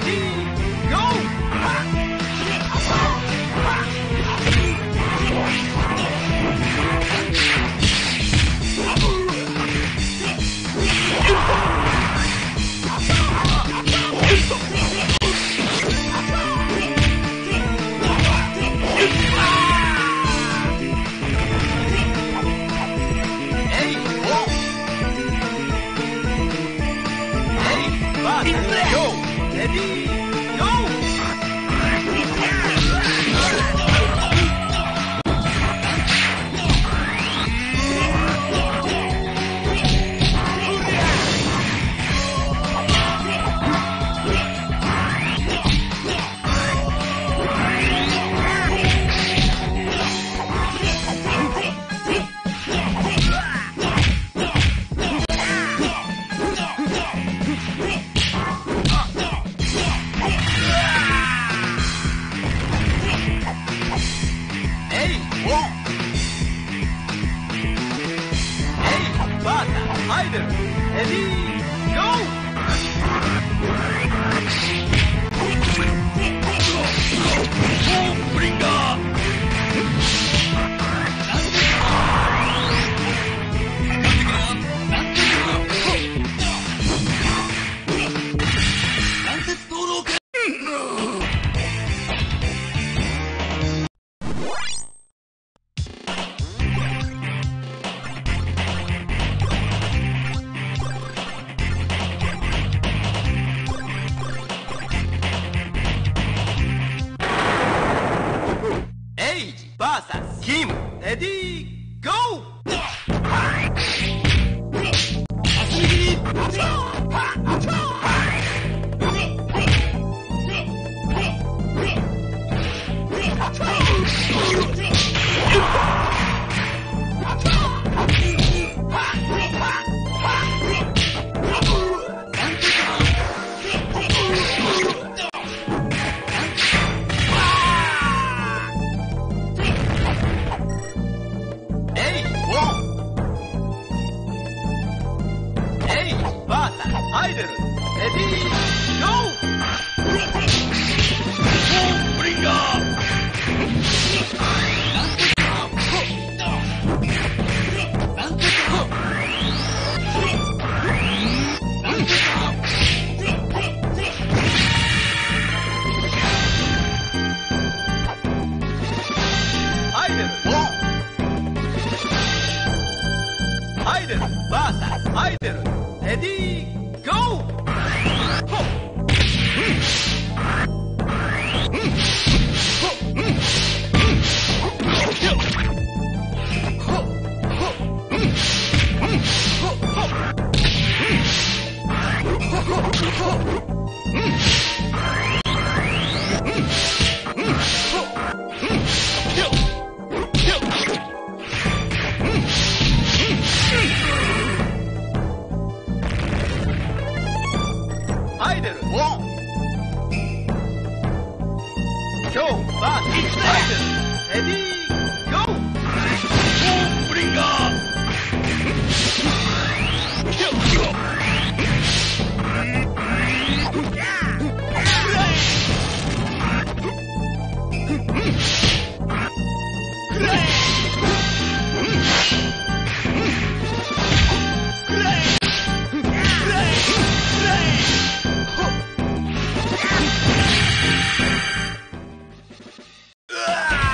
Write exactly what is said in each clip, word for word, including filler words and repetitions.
Ready? Go! Ah!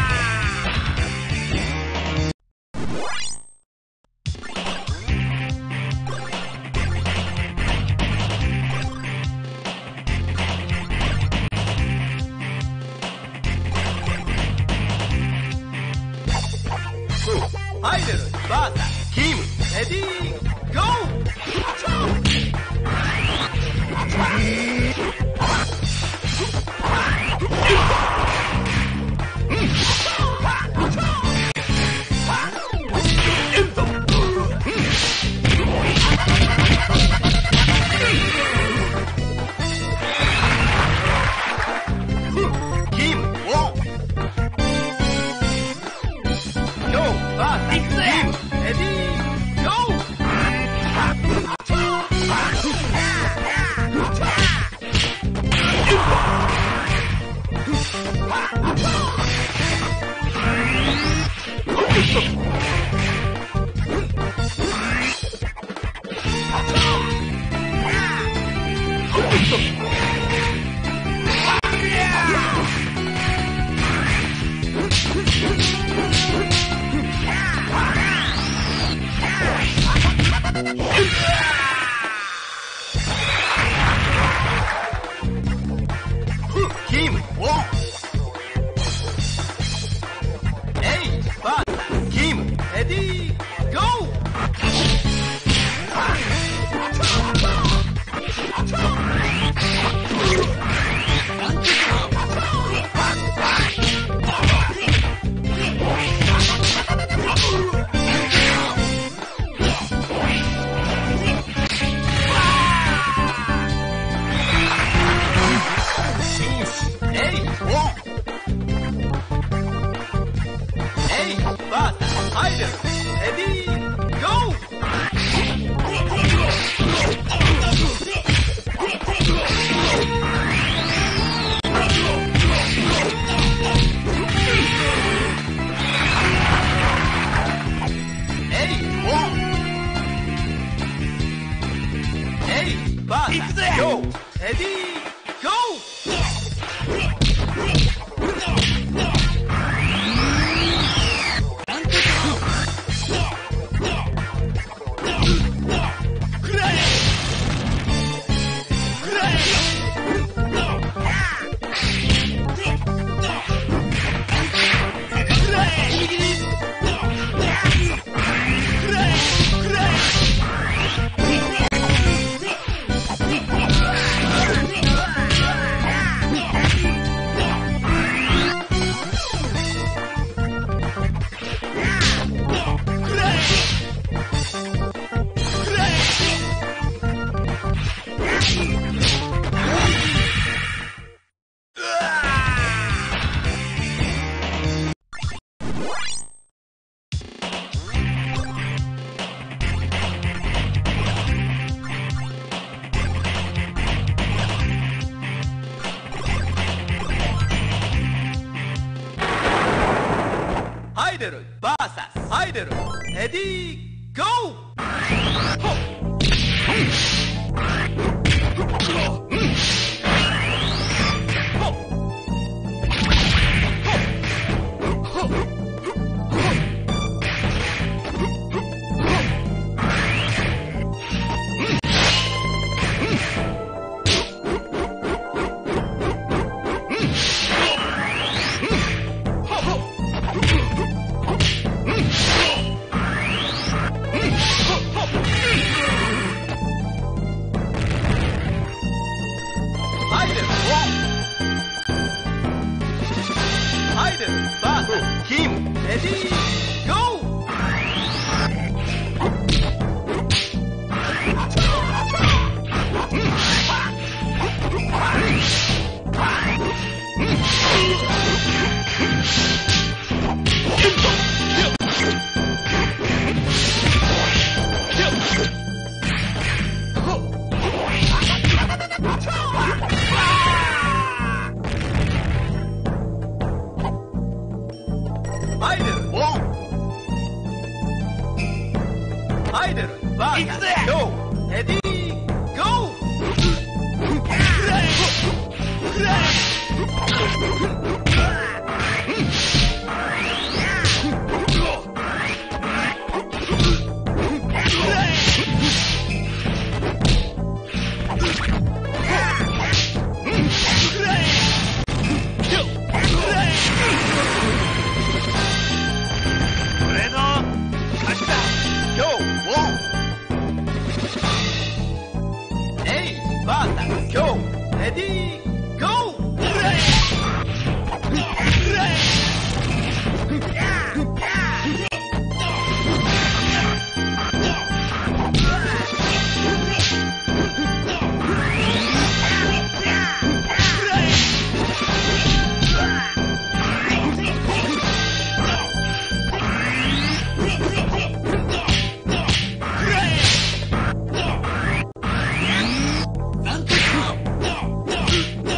No!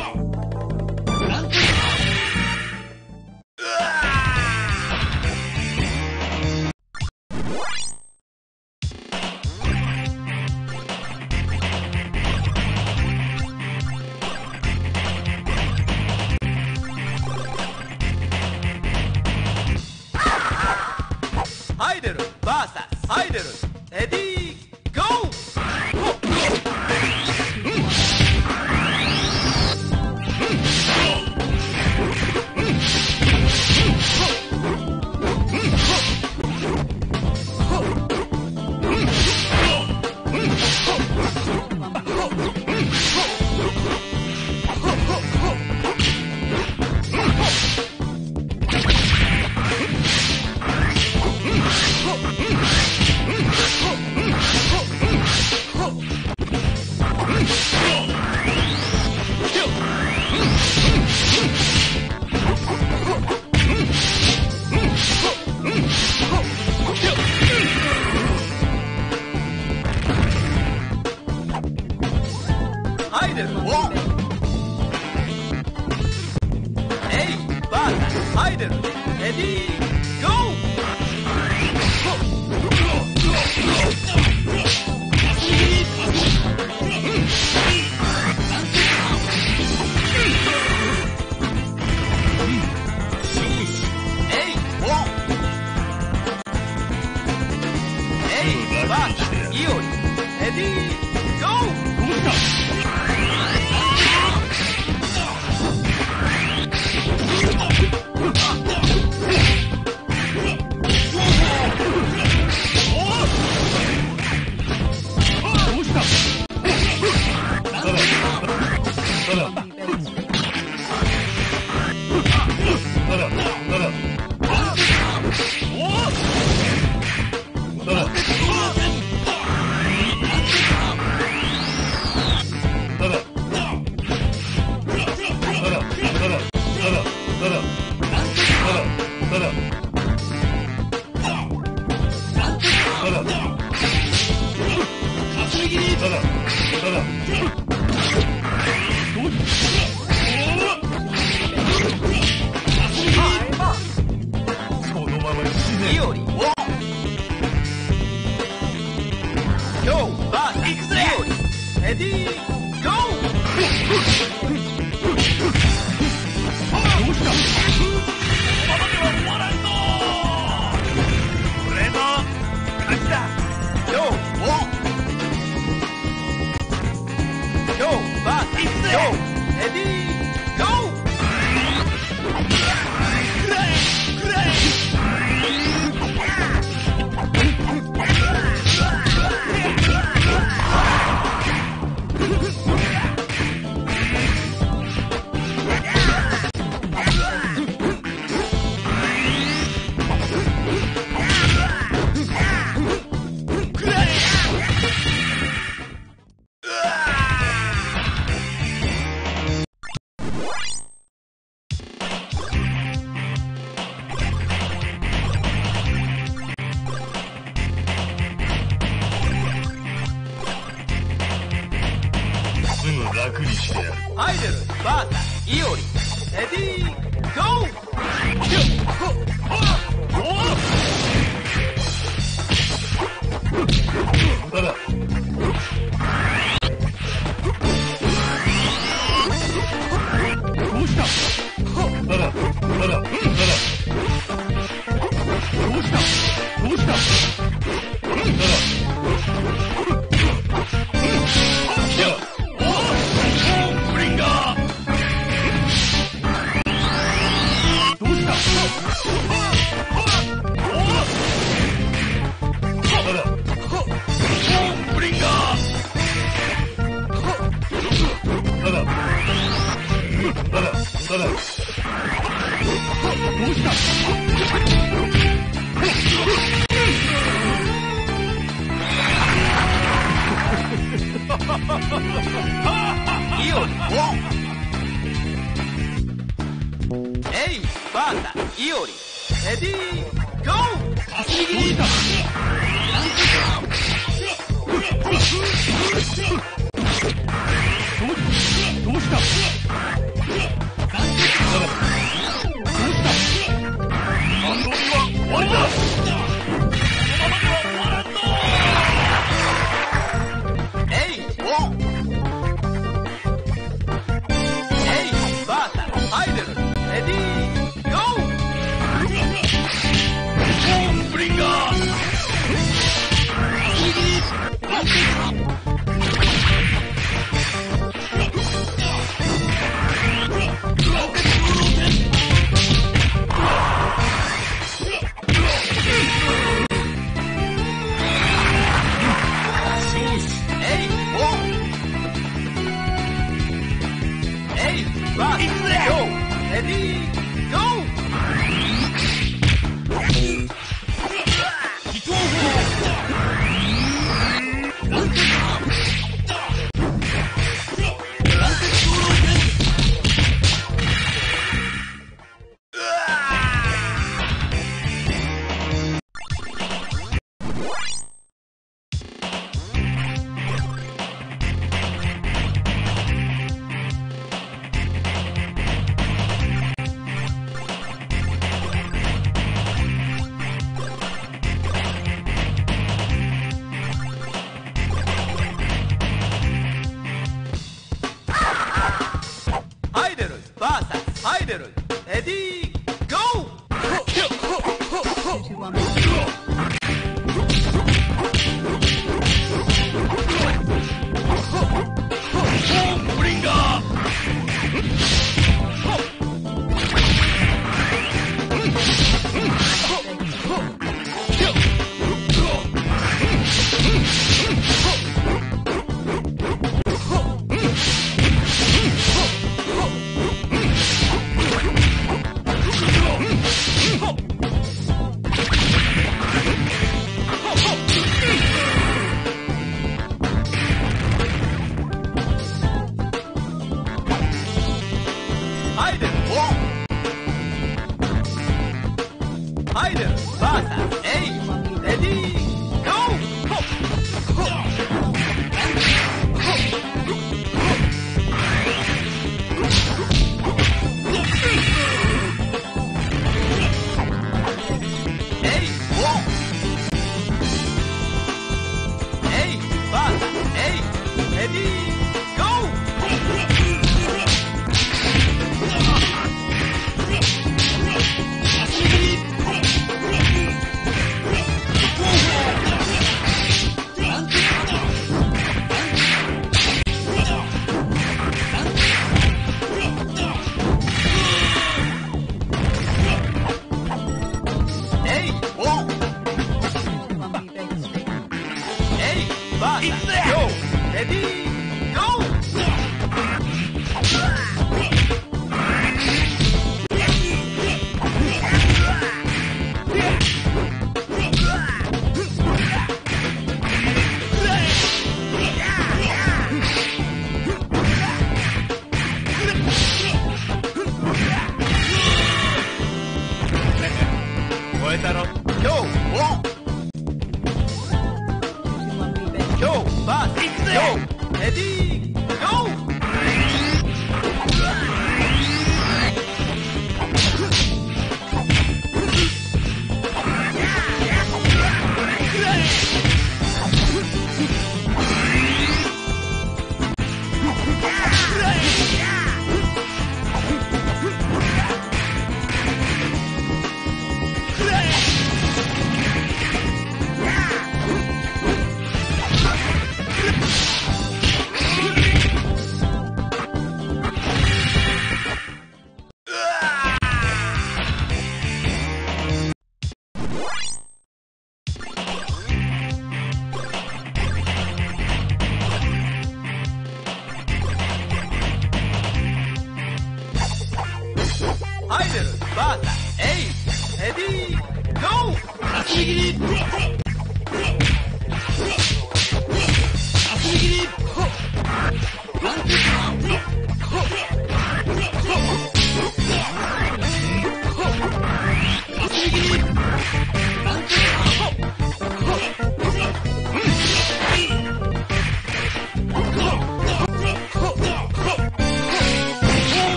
Spiders. Ready, go! Hey, but hide ready, go! Hey, what? Hey, but Iori, ready, go! Ready, Idol, Bata, Iori, ready, go! Hey, Bata, Iori, ready, go! Go! Bring on!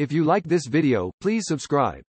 If you like this video, please subscribe.